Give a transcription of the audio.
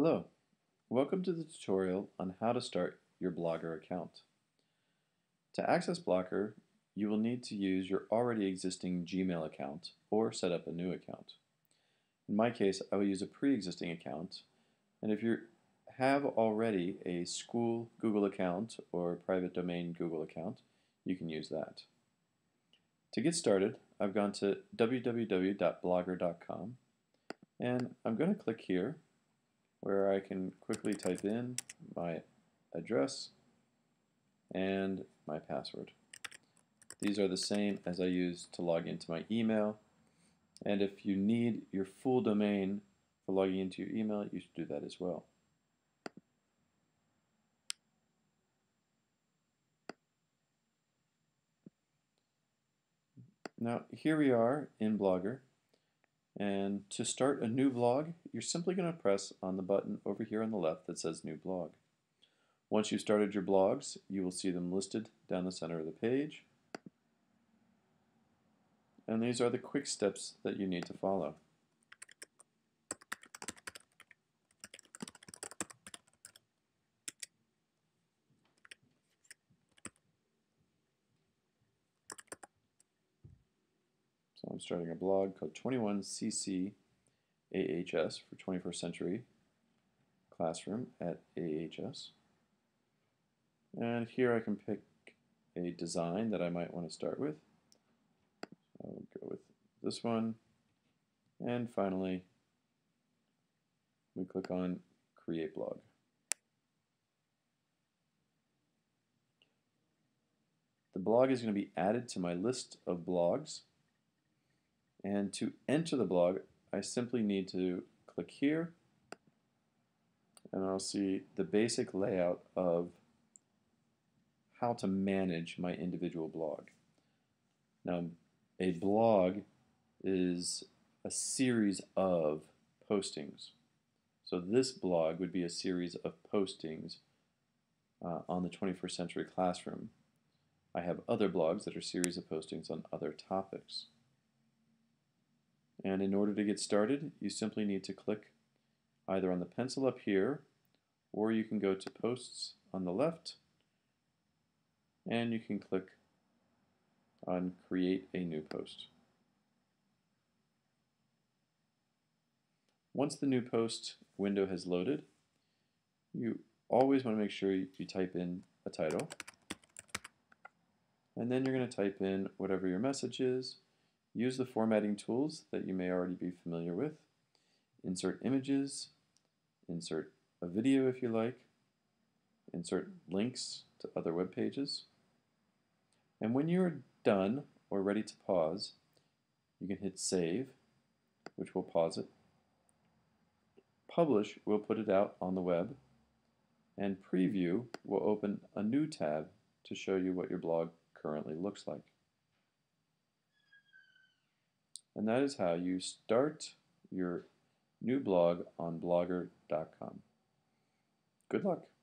Hello, welcome to the tutorial on how to start your Blogger account. To access Blogger, you will need to use your already existing Gmail account or set up a new account. In my case, I will use a pre-existing account, and if you have already a school Google account or private domain Google account, you can use that. To get started, I've gone to www.blogger.com, and I'm going to click here where I can quickly type in my address and my password. These are the same as I use to log into my email, and if you need your full domain for logging into your email, you should do that as well. Now here we are in Blogger, and to start a new blog, you're simply going to press on the button over here on the left that says New Blog. Once you've started your blogs, you will see them listed down the center of the page. And these are the quick steps that you need to follow. So I'm starting a blog called 21CC AHS for 21st Century Classroom at AHS. And here I can pick a design that I might want to start with. I'll go with this one, and finally we click on Create Blog. The blog is going to be added to my list of blogs, and to enter the blog I simply need to click here, and I'll see the basic layout of how to manage my individual blog. Now, a blog is a series of postings. So this blog would be a series of postings on the 21st Century Classroom. I have other blogs that are series of postings on other topics. And in order to get started, you simply need to click either on the pencil up here, or you can go to Posts on the left, and you can click on Create a New Post. Once the New Post window has loaded, you always want to make sure you type in a title, and then you're going to type in whatever your message is. Use the formatting tools that you may already be familiar with. Insert images, insert a video if you like, insert links to other web pages. And when you're done or ready to pause, you can hit Save, which will pause it. Publish will put it out on the web, and Preview will open a new tab to show you what your blog currently looks like. And that is how you start your new blog on blogger.com. Good luck.